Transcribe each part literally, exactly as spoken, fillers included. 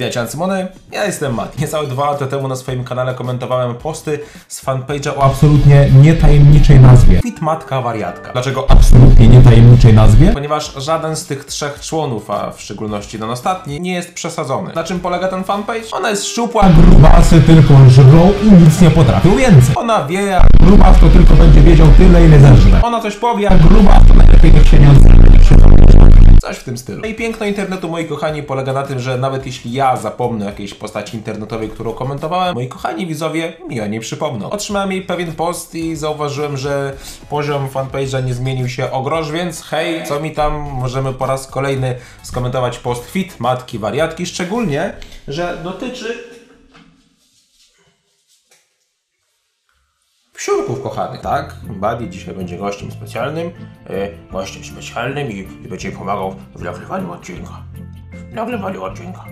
Witajcie Ancymony, ja jestem Mati. Niecałe dwa lata temu na swoim kanale komentowałem posty z fanpage'a o absolutnie nietajemniczej nazwie. Fit matka wariatka. Dlaczego absolutnie nietajemniczej nazwie? Ponieważ żaden z tych trzech członów, a w szczególności ten ostatni, nie jest przesadzony. Na czym polega ten fanpage? Ona jest szczupła, grubasy tylko żrą i nic nie potrafią więcej. Ona wie, a grubas to tylko będzie wiedział tyle, ile zeżre. Ona coś powie, a grubas to najlepiej niech się nie odzywa. Coś w tym stylu. No i piękno internetu, moi kochani, polega na tym, że nawet jeśli ja zapomnę jakiejś postaci internetowej, którą komentowałem, moi kochani widzowie mi o niej przypomną. Otrzymałem jej pewien post i zauważyłem, że poziom fanpage'a nie zmienił się o grosz, więc hej, co mi tam, możemy po raz kolejny skomentować post fit matki wariatki, szczególnie, że dotyczy psiurków kochanych, tak? Buddy dzisiaj będzie gościem specjalnym, yy, gościem specjalnym i, i będzie pomagał w nagrywaniu odcinka. W nagrywaniu odcinka.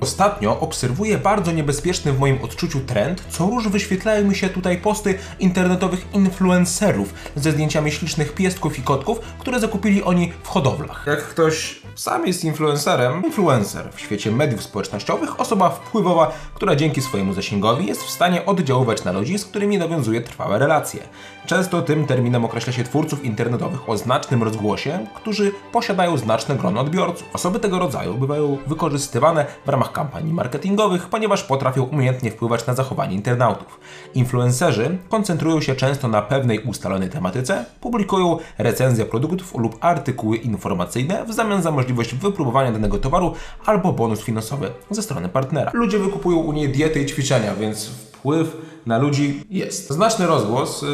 Ostatnio obserwuję bardzo niebezpieczny w moim odczuciu trend, co róż wyświetlają mi się tutaj posty internetowych influencerów ze zdjęciami ślicznych piesków i kotków, które zakupili oni w hodowlach. Jak ktoś sam jest influencerem, influencer w świecie mediów społecznościowych, osoba wpływowa, która dzięki swojemu zasięgowi jest w stanie oddziaływać na ludzi, z którymi nawiązuje trwałe relacje. Często tym terminem określa się twórców internetowych o znacznym rozgłosie, którzy posiadają znaczne grono odbiorców. Osoby tego rodzaju bywają wykorzystywane w ramach kampanii marketingowych, ponieważ potrafią umiejętnie wpływać na zachowanie internautów. Influencerzy koncentrują się często na pewnej ustalonej tematyce, publikują recenzje produktów lub artykuły informacyjne w zamian za możliwość wypróbowania danego towaru albo bonus finansowy ze strony partnera. Ludzie wykupują u niej diety i ćwiczenia, więc wpływ na ludzi jest. Znaczny rozgłos,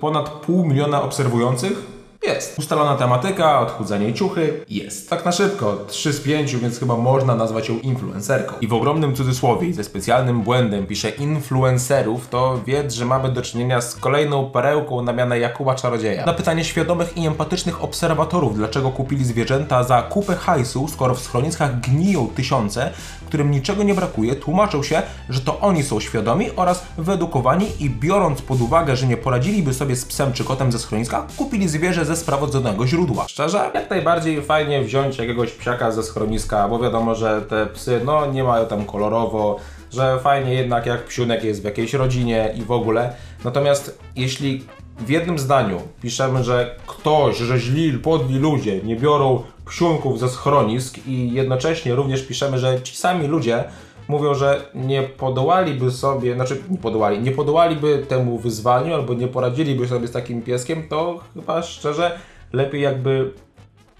ponad pół miliona obserwujących, jest. Ustalona tematyka, odchudzanie i ciuchy, jest. Tak na szybko, trzy z pięciu, więc chyba można nazwać ją influencerką. I w ogromnym cudzysłowie, ze specjalnym błędem pisze influencerów, to wiedz, że mamy do czynienia z kolejną perełką na mianę Jakuba Czarodzieja. Na pytanie świadomych i empatycznych obserwatorów, dlaczego kupili zwierzęta za kupę hajsu, skoro w schroniskach gniją tysiące, którym niczego nie brakuje, tłumaczą się, że to oni są świadomi oraz wyedukowani i biorąc pod uwagę, że nie poradziliby sobie z psem czy kotem ze schroniska, kupili zwierzę ze sprawodzonego źródła. Szczerze, jak najbardziej fajnie wziąć jakiegoś psiaka ze schroniska, bo wiadomo, że te psy no nie mają tam kolorowo, że fajnie jednak jak psiunek jest w jakiejś rodzinie i w ogóle. Natomiast jeśli w jednym zdaniu piszemy, że ktoś, że źli, podli ludzie nie biorą psiunków ze schronisk i jednocześnie również piszemy, że ci sami ludzie mówią, że nie podołaliby sobie, znaczy nie podołali, nie podołaliby temu wyzwaniu albo nie poradziliby sobie z takim pieskiem, to chyba szczerze lepiej jakby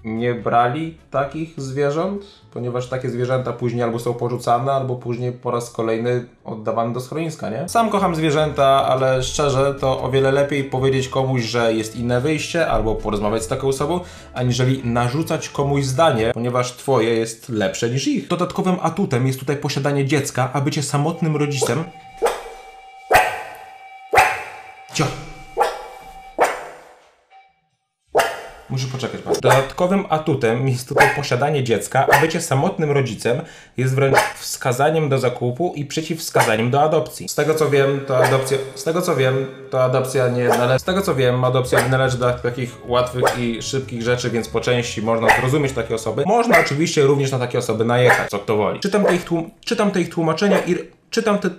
nie brali takich zwierząt, ponieważ takie zwierzęta później albo są porzucane, albo później po raz kolejny oddawane do schroniska, nie? Sam kocham zwierzęta, ale szczerze to o wiele lepiej powiedzieć komuś, że jest inne wyjście, albo porozmawiać z taką osobą, aniżeli narzucać komuś zdanie, ponieważ twoje jest lepsze niż ich. Dodatkowym atutem jest tutaj posiadanie dziecka, a bycie samotnym rodzicem... Cio. Muszę poczekać pan. Dodatkowym atutem jest tutaj posiadanie dziecka, a bycie samotnym rodzicem jest wręcz wskazaniem do zakupu i przeciwwskazaniem do adopcji. Z tego co wiem, to adopcja... Z tego co wiem, to adopcja nie należy... Z tego co wiem, adopcja nie należy do takich łatwych i szybkich rzeczy, więc po części można zrozumieć takie osoby. Można oczywiście również na takie osoby najechać, co kto woli. Czytam te ich, tłum... Czytam te ich tłumaczenia i... Czytam te...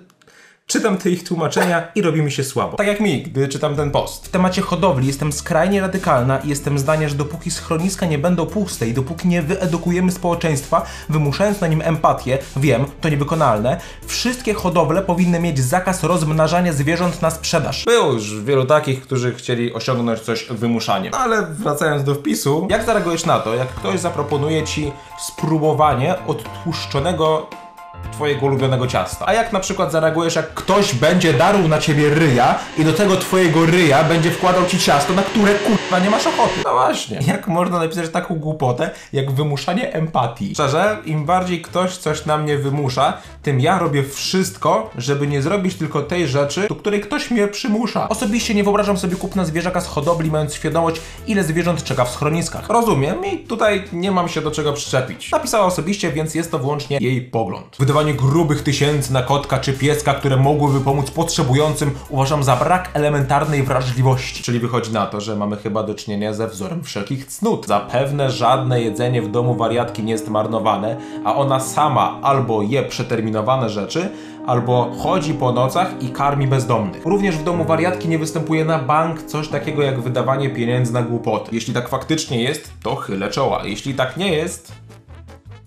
Czytam te ich tłumaczenia i robi mi się słabo. Tak jak mi, gdy czytam ten post. W temacie hodowli jestem skrajnie radykalna i jestem zdania, że dopóki schroniska nie będą puste i dopóki nie wyedukujemy społeczeństwa, wymuszając na nim empatię, wiem, to niewykonalne, wszystkie hodowle powinny mieć zakaz rozmnażania zwierząt na sprzedaż. Było już wielu takich, którzy chcieli osiągnąć coś wymuszaniem. No ale wracając do wpisu, jak zareagujesz na to, jak ktoś zaproponuje ci spróbowanie odtłuszczonego twojego ulubionego ciasta? A jak na przykład zareagujesz, jak ktoś będzie darł na ciebie ryja i do tego twojego ryja będzie wkładał ci ciasto, na które kurwa nie masz ochoty? No właśnie. Jak można napisać taką głupotę, jak wymuszanie empatii? Szczerze, im bardziej ktoś coś na mnie wymusza, tym ja robię wszystko, żeby nie zrobić tylko tej rzeczy, do której ktoś mnie przymusza. Osobiście nie wyobrażam sobie kupna zwierzaka z hodowli, mając świadomość, ile zwierząt czeka w schroniskach. Rozumiem i tutaj nie mam się do czego przyczepić. Napisała osobiście, więc jest to wyłącznie jej pogląd. Wydawanie grubych tysięcy na kotka czy pieska, które mogłyby pomóc potrzebującym, uważam za brak elementarnej wrażliwości. Czyli wychodzi na to, że mamy chyba chyba do czynienia ze wzorem wszelkich cnót. Zapewne żadne jedzenie w domu wariatki nie jest marnowane, a ona sama albo je przeterminowane rzeczy, albo chodzi po nocach i karmi bezdomnych. Również w domu wariatki nie występuje na bank coś takiego jak wydawanie pieniędzy na głupoty. Jeśli tak faktycznie jest, to chylę czoła. Jeśli tak nie jest,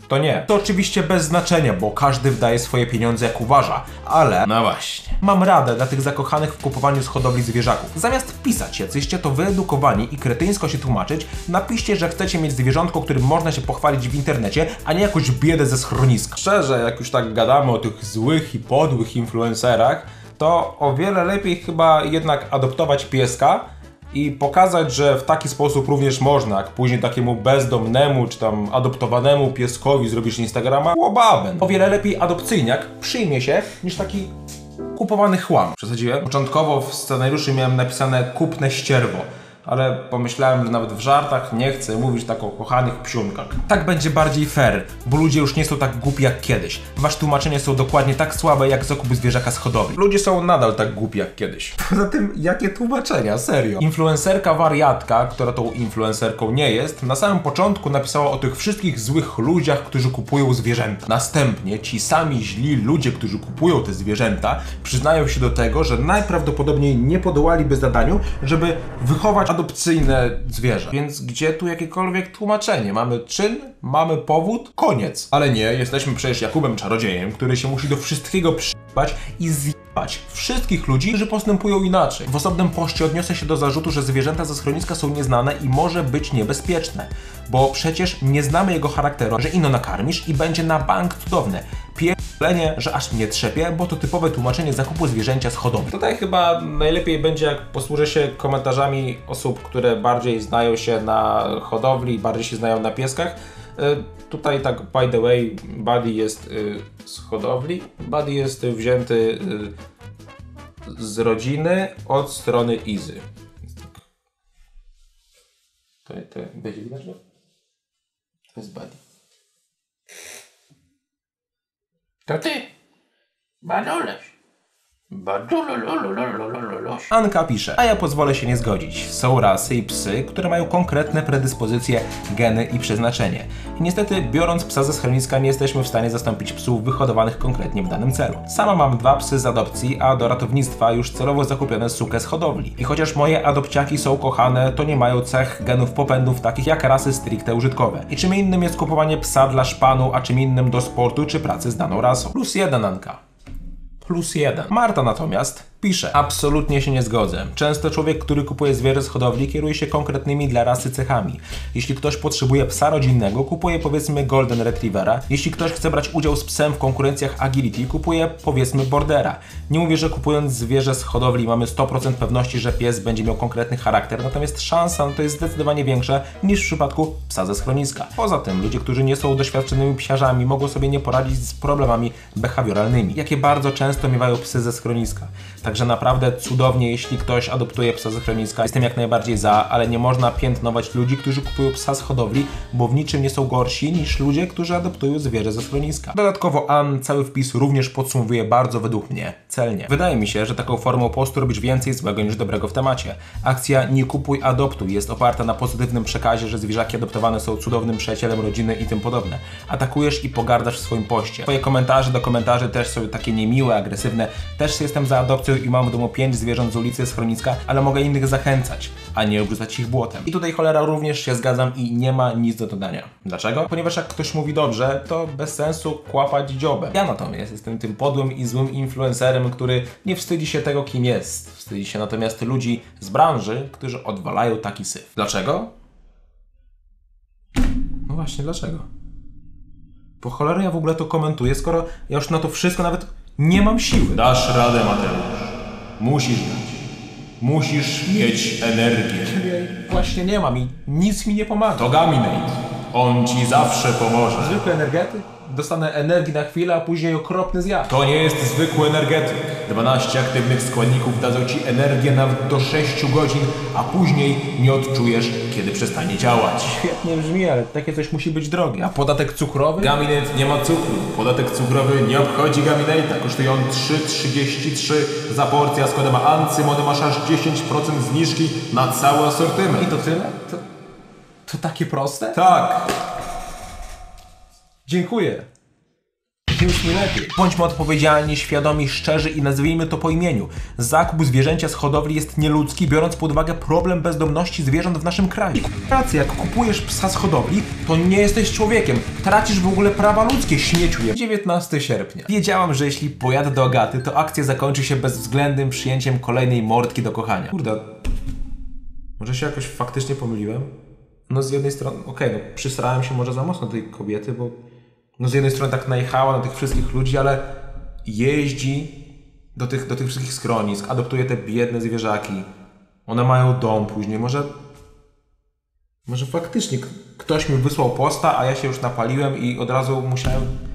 to nie. To oczywiście bez znaczenia, bo każdy wydaje swoje pieniądze jak uważa, ale... No właśnie. Mam radę dla tych zakochanych w kupowaniu z hodowli zwierzaków. Zamiast wpisać, jacyście to wyedukowani i kretyńsko się tłumaczyć, napiszcie, że chcecie mieć zwierzątko, którym można się pochwalić w internecie, a nie jakąś biedę ze schroniska. Szczerze, jak już tak gadamy o tych złych i podłych influencerach, to o wiele lepiej chyba jednak adoptować pieska, i pokazać, że w taki sposób również można, jak później takiemu bezdomnemu czy tam adoptowanemu pieskowi zrobisz Instagrama, łobaben. O wiele lepiej adopcyjniak przyjmie się niż taki kupowany chłam. Przesadziłem? Początkowo w scenariuszu miałem napisane kupne ścierwo, ale pomyślałem, że nawet w żartach nie chcę mówić tak o kochanych psiunkach. Tak będzie bardziej fair, bo ludzie już nie są tak głupi jak kiedyś. Wasze tłumaczenia są dokładnie tak słabe jak z okupu zwierzaka z hodowli. Ludzie są nadal tak głupi jak kiedyś. Poza tym, jakie tłumaczenia, serio. Influencerka wariatka, która tą influencerką nie jest, na samym początku napisała o tych wszystkich złych ludziach, którzy kupują zwierzęta. Następnie ci sami źli ludzie, którzy kupują te zwierzęta, przyznają się do tego, że najprawdopodobniej nie podołaliby zadaniu, żeby wychować adopcyjne zwierzę. Więc gdzie tu jakiekolwiek tłumaczenie? Mamy czyn, mamy powód, koniec. Ale nie, jesteśmy przecież Jakubem Czarodziejem, który się musi do wszystkiego przyjebać i zjebać wszystkich ludzi, którzy postępują inaczej. W osobnym poście odniosę się do zarzutu, że zwierzęta ze schroniska są nieznane i może być niebezpieczne. Bo przecież nie znamy jego charakteru, że ino nakarmisz i będzie na bank cudowne. Pierdolenie, że aż mnie trzepie, bo to typowe tłumaczenie zakupu zwierzęcia z hodowli. Tutaj chyba najlepiej będzie, jak posłużę się komentarzami osób, które bardziej znają się na hodowli, bardziej się znają na pieskach. Yy, tutaj tak by the way, Buddy jest yy, z hodowli, Buddy jest yy, wzięty yy, z rodziny od strony Izy. To, to będzie widać? To jest Buddy. To ty! Baduleś! Anka pisze, a ja pozwolę się nie zgodzić. Są rasy i psy, które mają konkretne predyspozycje, geny i przeznaczenie. I niestety, biorąc psa ze schroniska, nie jesteśmy w stanie zastąpić psów wyhodowanych konkretnie w danym celu. Sama mam dwa psy z adopcji, a do ratownictwa już celowo zakupione sukę z hodowli. I chociaż moje adopciaki są kochane, to nie mają cech, genów, popędów takich jak rasy stricte użytkowe. I czym innym jest kupowanie psa dla szpanu, a czym innym do sportu czy pracy z daną rasą. Plus jeden Anka. Plus jeden. Marta natomiast pisze, absolutnie się nie zgodzę. Często człowiek, który kupuje zwierzę z hodowli, kieruje się konkretnymi dla rasy cechami. Jeśli ktoś potrzebuje psa rodzinnego, kupuje powiedzmy Golden Retrievera. Jeśli ktoś chce brać udział z psem w konkurencjach agility, kupuje powiedzmy Bordera. Nie mówię, że kupując zwierzę z hodowli mamy sto procent pewności, że pies będzie miał konkretny charakter, natomiast szansa na to jest zdecydowanie większa niż w przypadku psa ze schroniska. Poza tym ludzie, którzy nie są doświadczonymi psiarzami, mogą sobie nie poradzić z problemami behawioralnymi, jakie bardzo często miewają psy ze schroniska. Także naprawdę cudownie, jeśli ktoś adoptuje psa ze schroniska. Jestem jak najbardziej za, ale nie można piętnować ludzi, którzy kupują psa z hodowli, bo w niczym nie są gorsi niż ludzie, którzy adoptują zwierzę ze schroniska. Dodatkowo Ann cały wpis również podsumowuje bardzo według mnie celnie. Wydaje mi się, że taką formą postu robisz więcej złego niż dobrego w temacie. Akcja Nie kupuj, adoptuj jest oparta na pozytywnym przekazie, że zwierzaki adoptowane są cudownym przyjacielem rodziny i tym podobne. Atakujesz i pogardasz w swoim poście. Twoje komentarze do komentarzy też są takie niemiłe, agresywne. Też jestem za adopcją i mam w domu pięć zwierząt z ulicy, schroniska, ale mogę innych zachęcać, a nie obrzucać ich błotem. I tutaj cholera również się zgadzam i nie ma nic do dodania. Dlaczego? Ponieważ jak ktoś mówi dobrze, to bez sensu kłapać dziobem. Ja natomiast jestem tym podłym i złym influencerem, który nie wstydzi się tego, kim jest. Wstydzi się natomiast ludzi z branży, którzy odwalają taki syf. Dlaczego? No właśnie, dlaczego? Po cholerę ja w ogóle to komentuję, skoro ja już na to wszystko nawet nie mam siły. Dasz radę, Mateusz. Musisz dać. Musisz mieć energię. Właśnie nie mam i nic mi nie pomaga. To Gamine. On ci zawsze pomoże. Zwykły energetyk? dostanę energii na chwilę, a później okropny zjazd. To nie jest zwykły energetyk. dwanaście aktywnych składników dadzą ci energię nawet do sześciu godzin, a później nie odczujesz, kiedy przestanie działać. Świetnie brzmi, ale takie coś musi być drogie. A podatek cukrowy? Gamine nie ma cukru. Podatek cukrowy nie obchodzi Gamine'a. Kosztuje on trzy trzydzieści trzy za porcję, a z kodem ANCYMON masz aż dziesięć procent zniżki na cały asortyment. I to tyle? To, to takie proste? Tak. Dziękuję. Już mi lepiej. Bądźmy odpowiedzialni, świadomi, szczerzy i nazwijmy to po imieniu. Zakup zwierzęcia z hodowli jest nieludzki, biorąc pod uwagę problem bezdomności zwierząt w naszym kraju. I racja, jak kupujesz psa z hodowli, to nie jesteś człowiekiem. Tracisz w ogóle prawa ludzkie, śmieciu je. dziewiętnastego sierpnia. Wiedziałam, że jeśli pojadę do Agaty, to akcja zakończy się bezwzględnym przyjęciem kolejnej mordki do kochania. Kurde, może się jakoś faktycznie pomyliłem? No z jednej strony, okej, okay, no przysrałem się może za mocno tej kobiety, bo... No z jednej strony tak najechała na tych wszystkich ludzi, ale jeździ do tych, do tych wszystkich schronisk, adoptuje te biedne zwierzaki. One mają dom później, może... Może faktycznie ktoś mi wysłał posta, a ja się już napaliłem i od razu musiałem...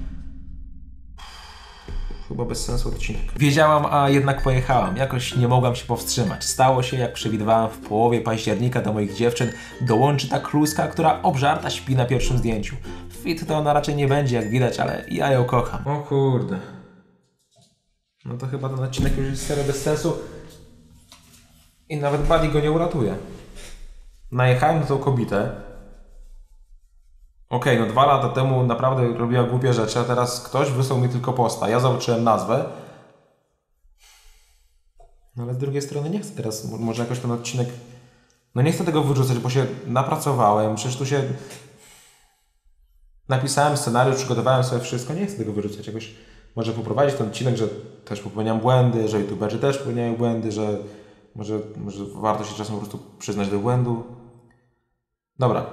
Chyba bez sensu odcinek. Wiedziałam, a jednak pojechałam. Jakoś nie mogłam się powstrzymać. Stało się, jak przewidywałam, w połowie października do moich dziewczyn dołączy ta kluska, która obżarta śpi na pierwszym zdjęciu. Fit to ona raczej nie będzie, jak widać, ale ja ją kocham. O kurde. No to chyba ten odcinek już jest serio bez sensu. I nawet Buddy go nie uratuje. Najechałem na tą kobietę. Okej, okay, no dwa lata temu naprawdę robiła głupie rzeczy, a teraz ktoś wysłał mi tylko posta. Ja zobaczyłem nazwę. No ale z drugiej strony nie chcę teraz, może jakoś ten odcinek... No nie chcę tego wyrzucać, bo się napracowałem, przecież tu się... Napisałem scenariusz, przygotowałem sobie wszystko, nie chcę tego wyrzucać. Jakoś może poprowadzić ten odcinek, że też popełniam błędy, że youtuberzy też popełniają błędy, że może, może warto się czasem po prostu przyznać do błędu. Dobra,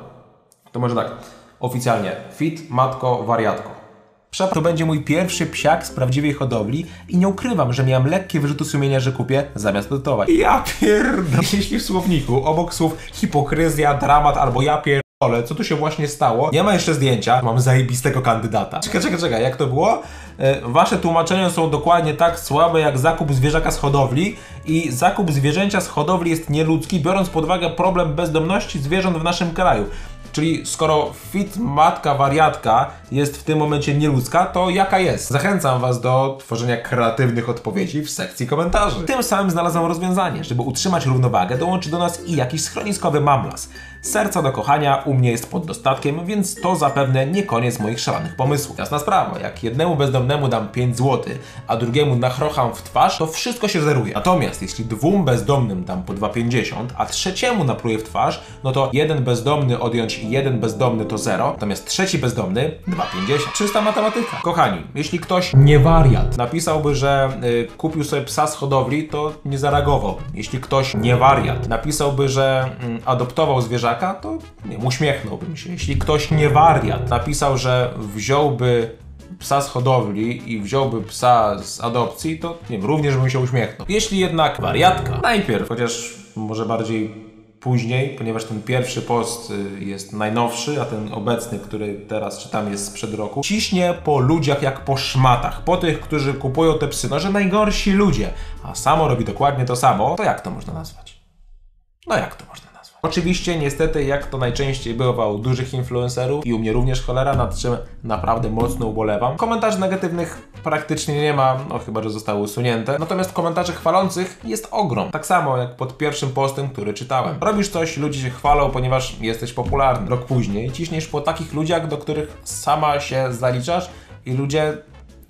to może tak. Oficjalnie Fit matko wariatko. Przepraszam, to będzie mój pierwszy psiak z prawdziwej hodowli i nie ukrywam, że miałem lekkie wyrzuty sumienia, że kupię zamiast dotować. Ja pierdolę. Jeśli w słowniku obok słów hipokryzja, dramat albo ja pierdolę, co tu się właśnie stało? Nie ma jeszcze zdjęcia, mam zajebistego kandydata. Czekaj, czekaj, czekaj, jak to było? E, wasze tłumaczenia są dokładnie tak słabe jak zakup zwierzaka z hodowli i zakup zwierzęcia z hodowli jest nieludzki, biorąc pod uwagę problem bezdomności zwierząt w naszym kraju. Czyli skoro fit matka wariatka jest w tym momencie nieludzka, to jaka jest? Zachęcam was do tworzenia kreatywnych odpowiedzi w sekcji komentarzy. Tym samym znalazłem rozwiązanie. Żeby utrzymać równowagę, dołączy do nas i jakiś schroniskowy mamlas. Serca do kochania u mnie jest pod dostatkiem, więc to zapewne nie koniec moich szalonych pomysłów. Jasna sprawa, jak jednemu bezdomnemu dam pięć złotych, a drugiemu nachrocham w twarz, to wszystko się zeruje. Natomiast jeśli dwóm bezdomnym dam po dwa pięćdziesiąt, a trzeciemu napruję w twarz, no to jeden bezdomny odjąć jeden bezdomny to zero, natomiast trzeci bezdomny dwa pięćdziesiąt. Czysta matematyka. Kochani, jeśli ktoś nie wariat napisałby, że y, kupił sobie psa z hodowli, to nie zareagował. Jeśli ktoś nie wariat napisałby, że y, adoptował zwierzaka, to nie wiem, uśmiechnąłbym się. Jeśli ktoś nie wariat napisał, że wziąłby psa z hodowli i wziąłby psa z adopcji, to nie wiem, również bym się uśmiechnął. Jeśli jednak wariatka najpierw, chociaż może bardziej później, ponieważ ten pierwszy post jest najnowszy, a ten obecny, który teraz czytam, jest sprzed roku. Ciśnie po ludziach jak po szmatach, po tych, którzy kupują te psy, no że najgorsi ludzie, a samo robi dokładnie to samo. To jak to można nazwać? No jak to można nazwać? Oczywiście, niestety, jak to najczęściej bywa u dużych influencerów i u mnie również cholera, nad czym naprawdę mocno ubolewam. Komentarzy negatywnych praktycznie nie ma, no chyba, że zostały usunięte. Natomiast komentarzy chwalących jest ogrom. Tak samo jak pod pierwszym postem, który czytałem. Robisz coś, ludzie się chwalą, ponieważ jesteś popularny. Rok później ciśniesz po takich ludziach, do których sama się zaliczasz i ludzie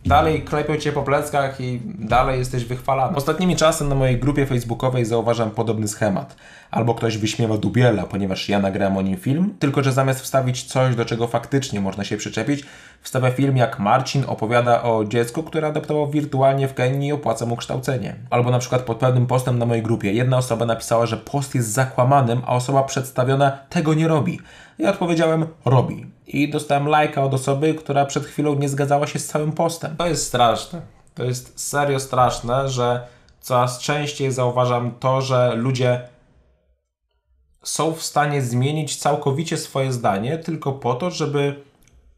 dalej klepią cię po pleckach i dalej jesteś wychwalany. Ostatnimi czasy na mojej grupie facebookowej zauważam podobny schemat. Albo ktoś wyśmiewa Dubiela, ponieważ ja nagrałem o nim film, tylko że zamiast wstawić coś, do czego faktycznie można się przyczepić, wstawia film, jak Marcin opowiada o dziecku, które adoptował wirtualnie w Kenii i opłaca mu kształcenie. Albo na przykład pod pewnym postem na mojej grupie jedna osoba napisała, że post jest zakłamanym, a osoba przedstawiona tego nie robi. Ja odpowiedziałem, robi. I dostałem lajka od osoby, która przed chwilą nie zgadzała się z całym postem. To jest straszne. To jest serio straszne, że coraz częściej zauważam to, że ludzie są w stanie zmienić całkowicie swoje zdanie tylko po to, żeby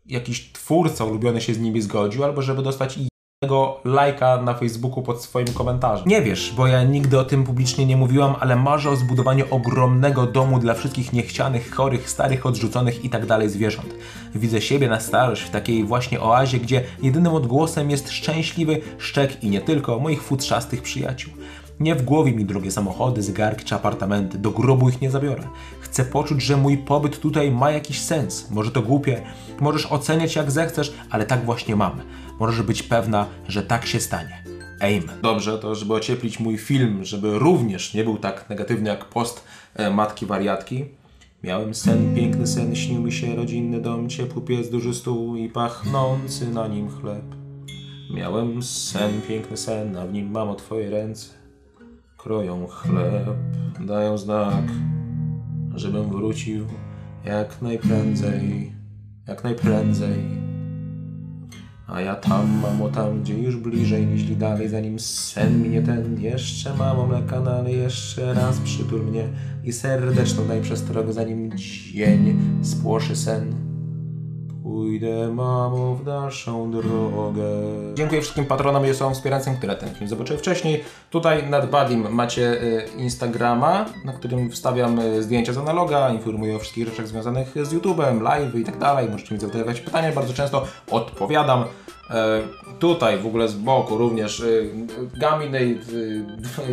jakiś twórca ulubiony się z nimi zgodził, albo żeby dostać jednego lajka na Facebooku pod swoim komentarzem. Nie wiesz, bo ja nigdy o tym publicznie nie mówiłam, ale marzę o zbudowaniu ogromnego domu dla wszystkich niechcianych, chorych, starych, odrzuconych i tak dalej zwierząt. Widzę siebie na starość w takiej właśnie oazie, gdzie jedynym odgłosem jest szczęśliwy szczek i nie tylko moich futrzastych przyjaciół. Nie w głowie mi drogie samochody, zegarki czy apartamenty, do grobu ich nie zabiorę. Chcę poczuć, że mój pobyt tutaj ma jakiś sens. Może to głupie, możesz oceniać jak zechcesz, ale tak właśnie mam. Możesz być pewna, że tak się stanie. Amen. Dobrze, to żeby ocieplić mój film, żeby również nie był tak negatywny jak post e, matki wariatki. Miałem sen, piękny sen, śnił mi się rodzinny dom, ciepły piec, duży stół i pachnący na nim chleb. Miałem sen, piękny sen, a w nim mamo twoje ręce. Kroją chleb, dają znak, żebym wrócił jak najprędzej, jak najprędzej. A ja tam, mamo, tam, gdzie już bliżej, niźli dalej, zanim sen minie ten. Jeszcze, mamo, mleka nalej, jeszcze raz przytul mnie i serdeczną daj przestrogę, zanim dzień spłoszy sen. Pójdę, mamo, w dalszą drogę. Dziękuję wszystkim patronom i osobom wspierającym, które ten film zobaczyły wcześniej. Tutaj nad Buddym macie Instagrama, na którym wstawiam zdjęcia z analoga, informuję o wszystkich rzeczach związanych z YouTube'em, live i tak dalej. Możecie mi zadawać pytania, bardzo często odpowiadam. Tutaj w ogóle z boku również Gamine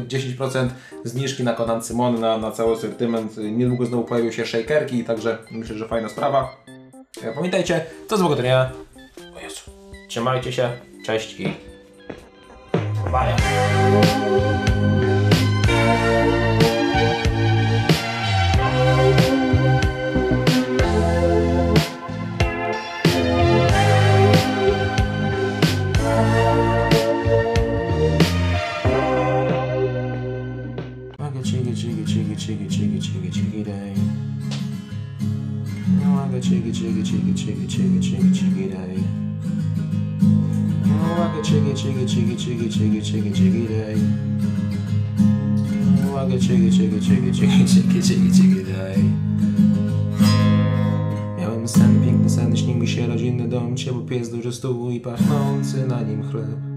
dziesięć procent zniżki na Konan Symon, na, na cały asortyment. Niedługo znowu pojawią się shakerki, także myślę, że fajna sprawa. Pamiętajcie, to złego dnia. O Jezu. Trzymajcie się, cześć i bye. Chigga chigga chigga chigga chigga chigga chigga day. Oh, I got chigga chigga chigga chigga chigga chigga chigga day. Oh, I got chigga chigga chigga chigga chigga chigga chigga day. Miałem sen, piękny sen, śnił mi się rodzinny dom, ciepły piec, duży stół i pachnący na nim chleb.